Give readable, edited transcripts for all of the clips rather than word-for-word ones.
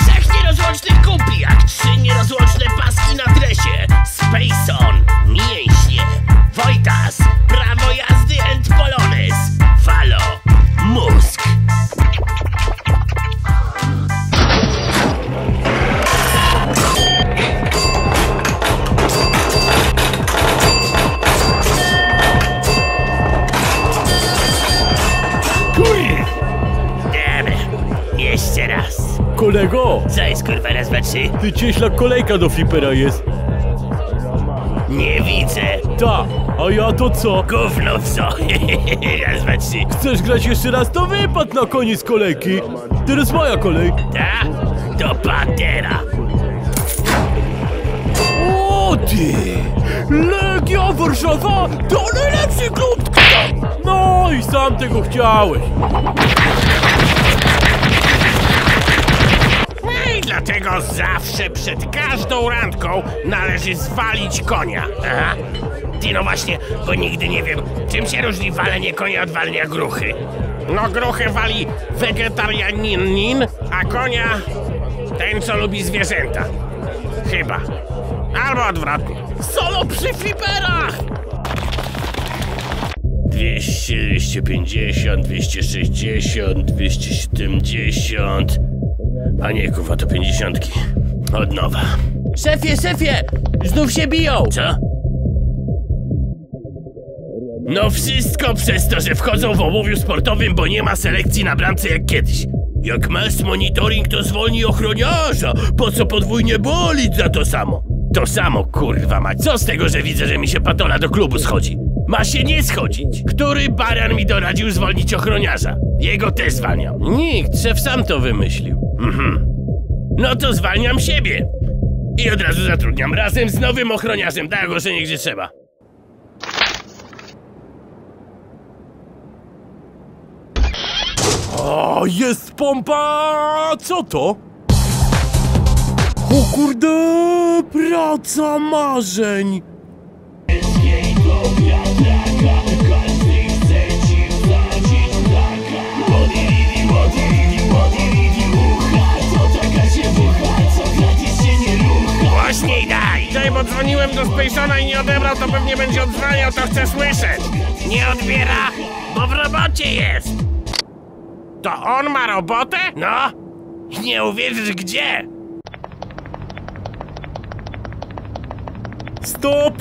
Trzech nierozłącznych kupi, jak trzy nierozłączne paski na dresie. Spejson, mięśnie, Wojtas, prawo jazdy and polonez, falo, mózg. Jeszcze raz. Kolego! Co jest kurwa raz, dwa, trzy? Ty cieśla kolejka do flipera jest. Nie widzę. Ta, a ja to co? Gówno co? Raz, dwa, trzy. Chcesz grać jeszcze raz? To wypadł na koniec kolejki. Teraz moja kolej. Ta? To patera. O ty! Legia Warszawa to najlepszy klub! No i sam tego chciałeś. Dlatego zawsze przed każdą randką należy zwalić konia. Aha. Ty no właśnie, bo nigdy nie wiem, czym się różni walenie konia od walenia gruchy. No gruchy wali wegetarianin, a konia ten, co lubi zwierzęta. Chyba. Albo odwrotnie. Solo przy fliperach! 200, 250, 260, 270... A nie, kurwa, to 50. Od nowa. Szefie, szefie! Znów się biją! Co? No wszystko przez to, że wchodzą w ołowiu sportowym, bo nie ma selekcji na bramce jak kiedyś. Jak masz monitoring, to zwolnij ochroniarza. Po co podwójnie bolić za to samo? To samo, kurwa mać. Co z tego, że widzę, że mi się patola do klubu schodzi? Ma się nie schodzić. Który baran mi doradził zwolnić ochroniarza? Jego też zwalniam. Nikt, szef sam to wymyślił. No to zwalniam siebie. I od razu zatrudniam razem z nowym ochroniarzem. Daj ogłoszenie gdzie trzeba. O, jest pompa! Co to? O kurde, praca marzeń! Dzwoniłem do Spejsona i nie odebrał, to pewnie będzie odzwaniał, to chcę słyszeć. Nie odbiera, bo w robocie jest. To on ma robotę? No, nie uwierzysz gdzie. Stop!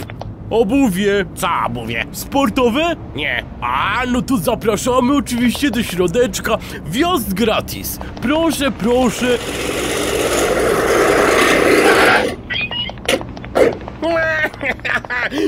Obuwie. Co obuwie? Sportowe? Nie. A, no to zapraszamy oczywiście do środeczka. Wjazd gratis. Proszę, proszę.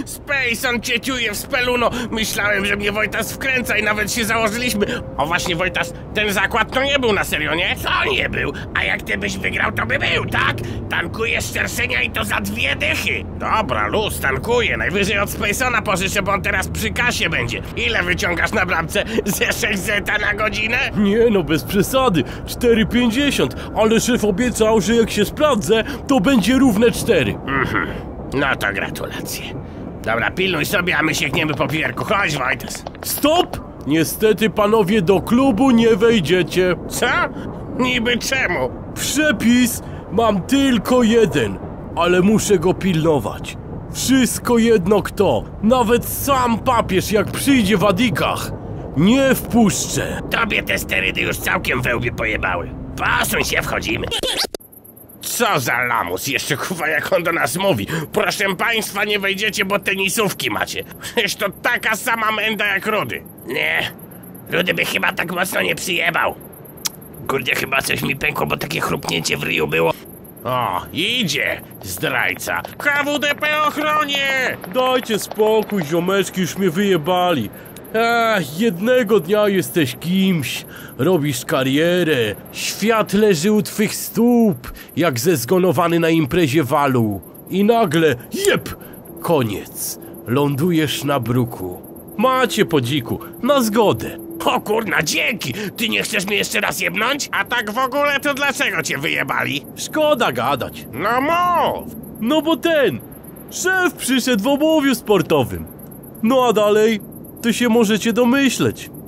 Spejson cieciuje w speluno. Myślałem, że mnie Wojtas wkręca i nawet się założyliśmy. O właśnie, Wojtas, ten zakład to nie był na serio, nie? Co nie był? A jak ty byś wygrał, to by był, tak? Tankujesz szerszenia i to za 2 dychy. Dobra, luz, tankuję. Najwyżej od Spejsona pożyczę, bo on teraz przy kasie będzie. Ile wyciągasz na bramce? Ze 600 na godzinę? Nie no, bez przesady. 4,50. Ale szef obiecał, że jak się sprawdzę, to będzie równe 4. No to gratulacje. Dobra, pilnuj sobie, a my sięgniemy po piwerku. Chodź, Wojtas. Stop! Niestety, panowie, do klubu nie wejdziecie. Co? Niby czemu? Przepis mam tylko jeden, ale muszę go pilnować. Wszystko jedno kto, nawet sam papież, jak przyjdzie w adikach, nie wpuszczę. Tobie te sterydy już całkiem we łbie pojebały. Posuń się, wchodzimy. Co za lamus, jeszcze kurwa jak on do nas mówi. Proszę państwa, nie wejdziecie, bo tenisówki macie. Przecież to taka sama menda jak Rudy. Nie, Rudy by chyba tak mocno nie przyjebał. Kurde, chyba coś mi pękło, bo takie chrupnięcie w ryju było. O, idzie, zdrajca. KWDP ochronie! Dajcie spokój, ziomeczki, już mnie wyjebali. Jednego dnia jesteś kimś, robisz karierę, świat leży u twych stóp, jak zezgonowany na imprezie walu. I nagle, jep, koniec, lądujesz na bruku. Macie po dziku, na zgodę. O kurna, dzięki, ty nie chcesz mnie jeszcze raz jebnąć? A tak w ogóle to dlaczego cię wyjebali? Szkoda gadać. No mów! No bo ten, szef przyszedł w obowiązku sportowym. No a dalej? To się możecie domyśleć.